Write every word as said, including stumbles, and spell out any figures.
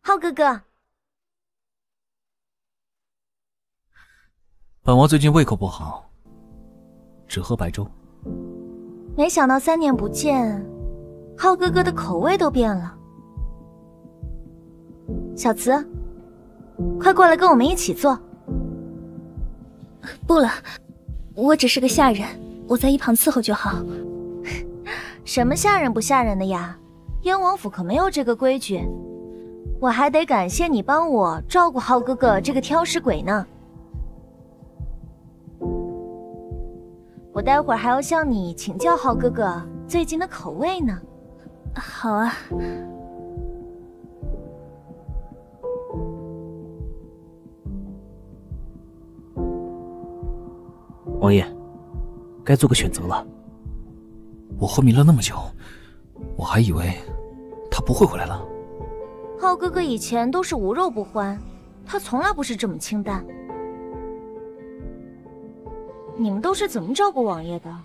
浩哥哥，本王最近胃口不好，只喝白粥。没想到三年不见，浩哥哥的口味都变了。小慈，快过来跟我们一起坐。不了，我只是个下人，我在一旁伺候就好。什么下人不下人的呀？ 燕王府可没有这个规矩，我还得感谢你帮我照顾浩哥哥这个挑食鬼呢。我待会儿还要向你请教浩哥哥最近的口味呢。好啊。王爷，该做个选择了。我昏迷了那么久，我还以为 他不会回来了。浩哥哥以前都是无肉不欢，他从来不是这么清淡。你们都是怎么照顾王爷的？